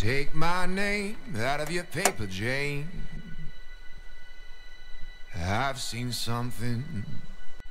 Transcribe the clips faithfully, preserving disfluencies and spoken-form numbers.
Take my name out of your paper, Jane. I've seen something.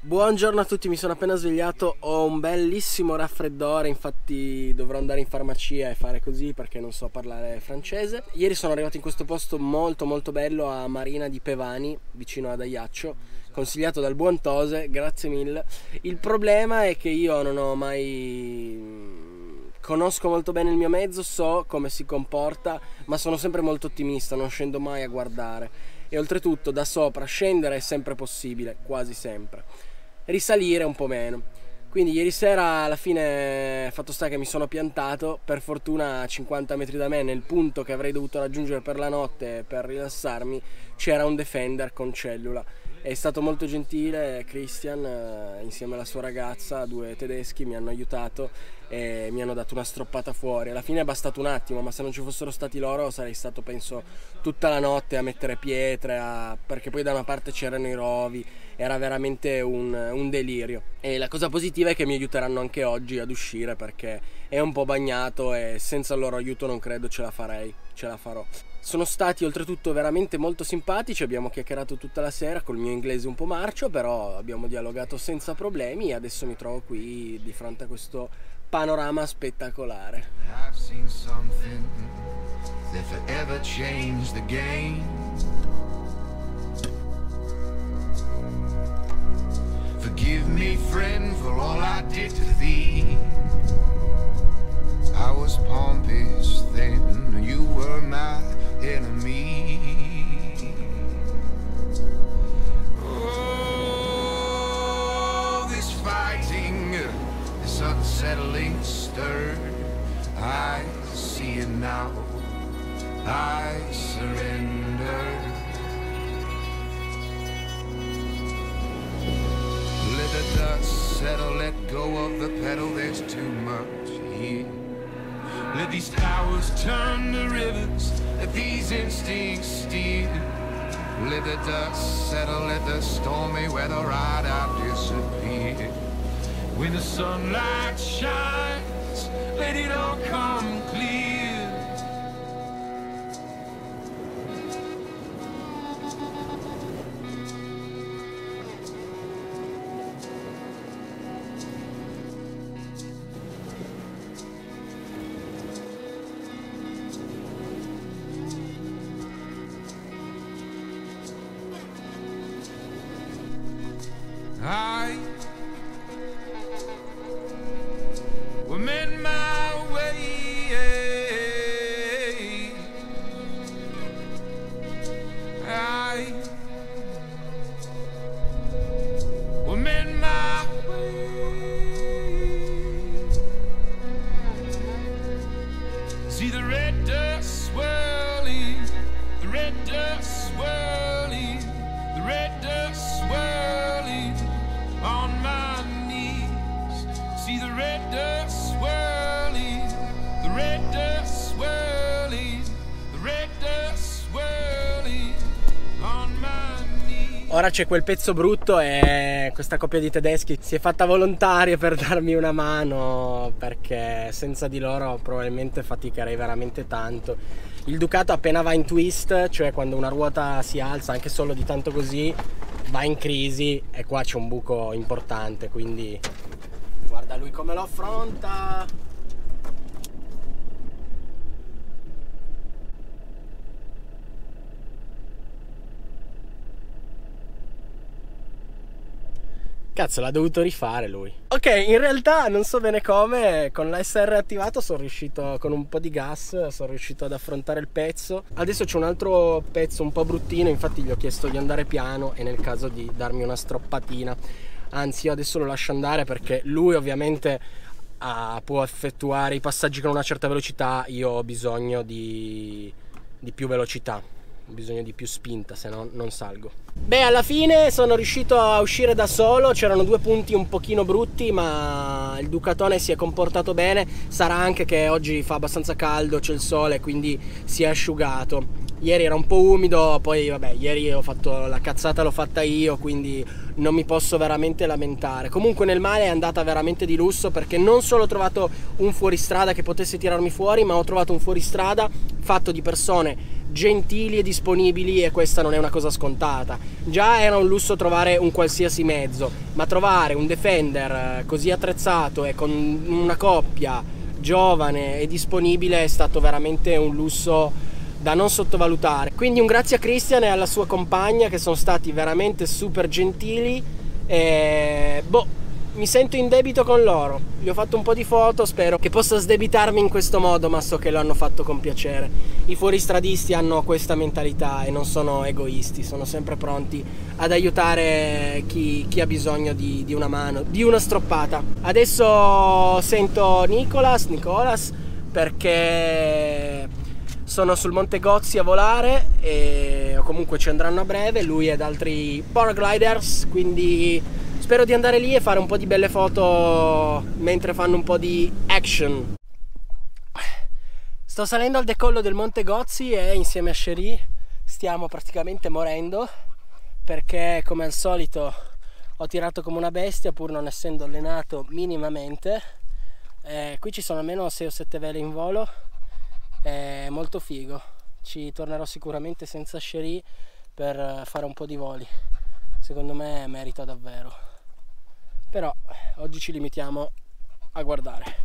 Buongiorno a tutti, mi sono appena svegliato, ho un bellissimo raffreddore, infatti dovrò andare in farmacia e fare così perché non so parlare francese. Ieri sono arrivato in questo posto molto molto bello a Marina di Pevani, vicino ad Ajaccio, consigliato dal Buantose, grazie mille. Il problema è che io non ho mai... conosco molto bene il mio mezzo, so come si comporta, ma sono sempre molto ottimista, non scendo mai a guardare. E oltretutto da sopra scendere è sempre possibile, quasi sempre. Risalire un po' meno. Quindi ieri sera alla fine, fatto sta che mi sono piantato, per fortuna a cinquanta metri da me, nel punto che avrei dovuto raggiungere per la notte per rilassarmi, c'era un Defender con cellula. È stato molto gentile Christian, insieme alla sua ragazza, due tedeschi, mi hanno aiutato e mi hanno dato una stroppata fuori. Alla fine è bastato un attimo, ma se non ci fossero stati loro sarei stato, penso, tutta la notte a mettere pietre, a... perché poi da una parte c'erano i rovi, era veramente un, un delirio. E la cosa positiva è che mi aiuteranno anche oggi ad uscire perché è un po' bagnato e senza il loro aiuto non credo ce la farei, ce la farò. Sono stati oltretutto veramente molto simpatici, abbiamo chiacchierato tutta la sera col mio inglese un po' marcio, però abbiamo dialogato senza problemi e adesso mi trovo qui di fronte a questo panorama spettacolare. I've seen something that forever changed the game. Forgive me friend for all I did to thee. I was pompous then, you were my enemy. Oh, this fighting, this unsettling stir, I see it now, I surrender. Let the dust settle, let go of the pedal, there's too much here. Let these towers turn to rivers, let these instincts steer. Let the dust settle, let the stormy weather ride out, disappear. When the sunlight shines, let it all come clear. I will mend my way. I will mend my way. See the red dust swirling, the red dust swirling, the red dust swirling. On my knees, see the red dust swirling, the red dust swirling, the red dust swirling, on my knees. Ora c'è quel pezzo brutto e questa coppia di tedeschi si è fatta volontaria per darmi una mano perché senza di loro probabilmente faticherei veramente tanto. Il Ducato appena va in twist, cioè quando una ruota si alza anche solo di tanto così, va in crisi e qua c'è un buco importante, quindi guarda lui come lo affronta. Cazzo, l'ha dovuto rifare lui. Ok, in realtà non so bene come, con l'A S R attivato sono riuscito, con un po' di gas, sono riuscito ad affrontare il pezzo. Adesso c'è un altro pezzo un po' bruttino, infatti gli ho chiesto di andare piano e nel caso di darmi una stroppatina. Anzi, io adesso lo lascio andare perché lui ovviamente ah, può effettuare i passaggi con una certa velocità, io ho bisogno di, di più velocità. Ho bisogno di più spinta, se no non salgo. Beh, alla fine sono riuscito a uscire da solo, c'erano due punti un pochino brutti ma il Ducatone si è comportato bene, sarà anche che oggi fa abbastanza caldo, c'è il sole quindi si è asciugato. Ieri era un po' umido, poi vabbè, ieri ho fatto la cazzata, l'ho fatta io, quindi non mi posso veramente lamentare. Comunque nel mare è andata veramente di lusso, perché non solo ho trovato un fuoristrada che potesse tirarmi fuori, ma ho trovato un fuoristrada fatto di persone gentili e disponibili, e questa non è una cosa scontata. Già era un lusso trovare un qualsiasi mezzo, ma trovare un Defender così attrezzato e con una coppia giovane e disponibile è stato veramente un lusso da non sottovalutare. Quindi un grazie a Christian e alla sua compagna, che sono stati veramente super gentili, e boh, mi sento in debito con loro. Gli ho fatto un po' di foto, spero che possa sdebitarmi in questo modo, ma so che lo hanno fatto con piacere. I fuoristradisti hanno questa mentalità e non sono egoisti, sono sempre pronti ad aiutare chi, chi ha bisogno di, di una mano, di una stroppata. Adesso sento Nicolas, Nicolas perché sono sul Monte Gozzi a volare, e comunque ci andranno a breve lui ed altri paragliders, quindi spero di andare lì e fare un po' di belle foto mentre fanno un po' di action. Sto salendo al decollo del Monte Gozzi e insieme a Cherie stiamo praticamente morendo, perché come al solito ho tirato come una bestia pur non essendo allenato minimamente. Eh, qui ci sono almeno sei o sette vele in volo, è molto figo. Ci tornerò sicuramente senza Cherie per fare un po' di voli, secondo me merita davvero, però oggi ci limitiamo a guardare.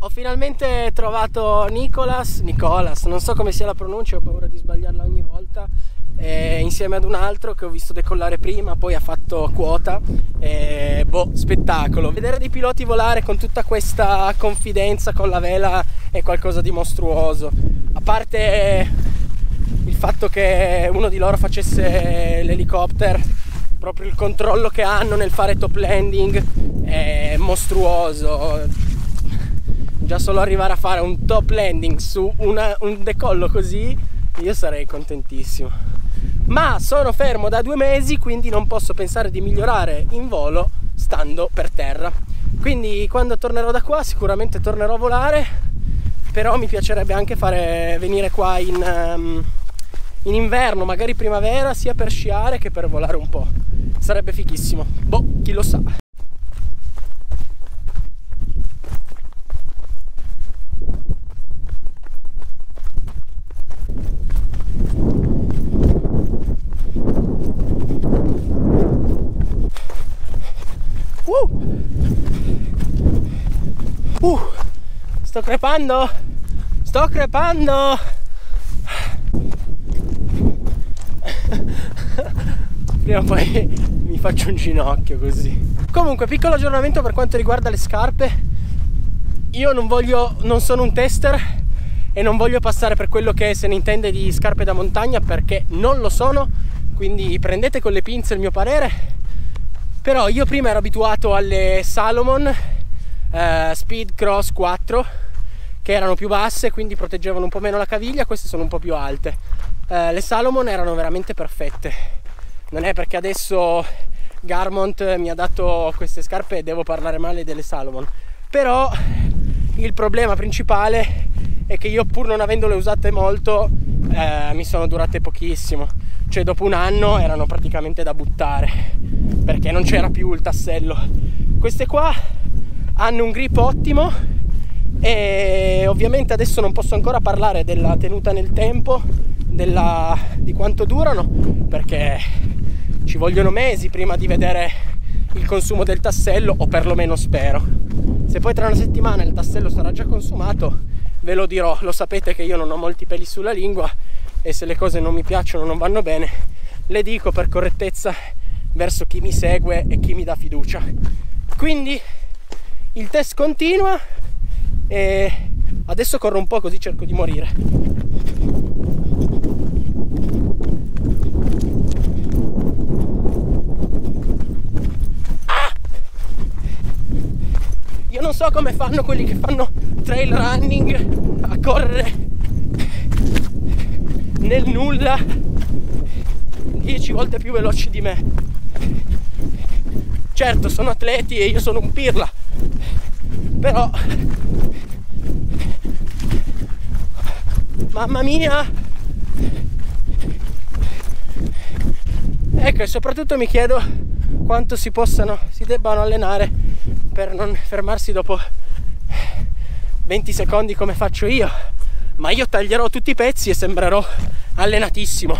Ho finalmente trovato Nicolas, Nicolas, non so come sia la pronuncia, ho paura di sbagliarla ogni volta, e insieme ad un altro che ho visto decollare prima, poi ha fatto quota, e boh, spettacolo. Vedere dei piloti volare con tutta questa confidenza con la vela è qualcosa di mostruoso, a parte il fatto che uno di loro facesse l'elicottero. Proprio il controllo che hanno nel fare top landing è mostruoso. Già solo arrivare a fare un top landing su una, un decollo così, io sarei contentissimo. Ma sono fermo da due mesi, quindi non posso pensare di migliorare in volo stando per terra. Quindi quando tornerò da qua sicuramente tornerò a volare, però mi piacerebbe anche fare venire qua in... Um, in inverno, magari primavera, sia per sciare che per volare un po'. Sarebbe fighissimo. Boh, chi lo sa. Uh! Uh! Sto crepando! Sto crepando! Prima o poi mi faccio un ginocchio così. Comunque, piccolo aggiornamento per quanto riguarda le scarpe. Io non voglio, non sono un tester e non voglio passare per quello che se ne intende di scarpe da montagna, perché non lo sono, quindi prendete con le pinze il mio parere. Però io prima ero abituato alle Salomon eh, Speed Cross quattro, che erano più basse, quindi proteggevano un po' meno la caviglia. Queste sono un po' più alte. eh, Le Salomon erano veramente perfette. Non è perché adesso Garmont mi ha dato queste scarpe e devo parlare male delle Salomon, però il problema principale è che io, pur non avendole usate molto, eh, mi sono durate pochissimo, cioè dopo un anno erano praticamente da buttare, perché non c'era più il tassello. Queste qua hanno un grip ottimo e ovviamente adesso non posso ancora parlare della tenuta nel tempo, della, di quanto durano, perché ci vogliono mesi prima di vedere il consumo del tassello, o perlomeno spero. Se poi tra una settimana il tassello sarà già consumato, ve lo dirò. Lo sapete che io non ho molti peli sulla lingua e se le cose non mi piacciono, non vanno bene, le dico per correttezza verso chi mi segue e chi mi dà fiducia. Quindi il test continua e adesso corro un po' così cerco di morire. Io non so come fanno quelli che fanno trail running a correre nel nulla dieci volte più veloci di me. Certo, sono atleti e io sono un pirla, però mamma mia. Ecco, e soprattutto mi chiedo quanto si possano, si debbano allenare per non fermarsi dopo venti secondi come faccio io, ma io taglierò tutti i pezzi e sembrerò allenatissimo.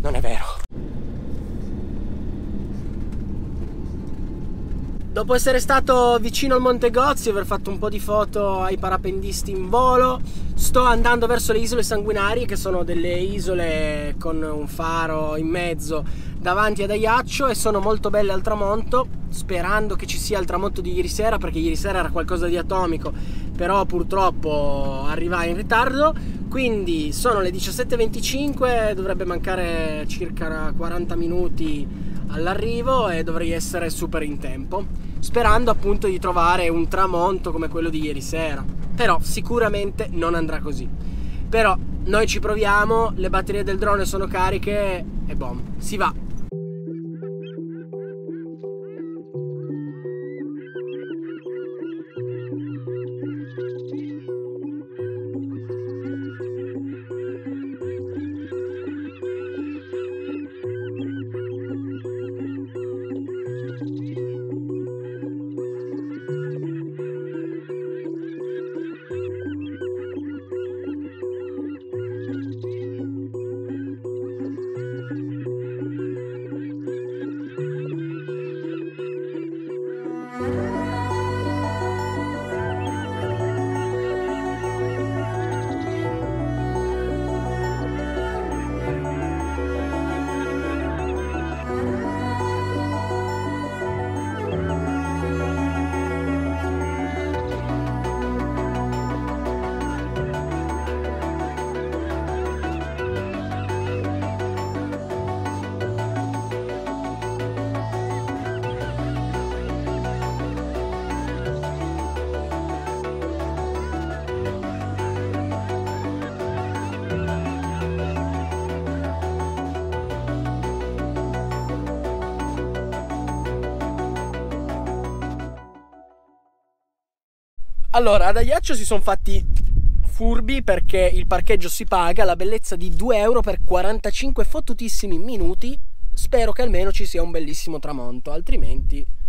Non è vero. Dopo essere stato vicino al Monte Gozzi e aver fatto un po' di foto ai parapendisti in volo, sto andando verso le Isole Sanguinari, che sono delle isole con un faro in mezzo davanti ad Ajaccio e sono molto belle al tramonto, sperando che ci sia il tramonto di ieri sera, perché ieri sera era qualcosa di atomico, però purtroppo arrivai in ritardo. Quindi sono le diciassette e venticinque, dovrebbe mancare circa quaranta minuti all'arrivo e dovrei essere super in tempo, sperando appunto di trovare un tramonto come quello di ieri sera, però sicuramente non andrà così. Però noi ci proviamo, le batterie del drone sono cariche e boom, si va. Allora, ad Ajaccio si sono fatti furbi perché il parcheggio si paga la bellezza di due euro per quarantacinque fottutissimi minuti. Spero che almeno ci sia un bellissimo tramonto, altrimenti...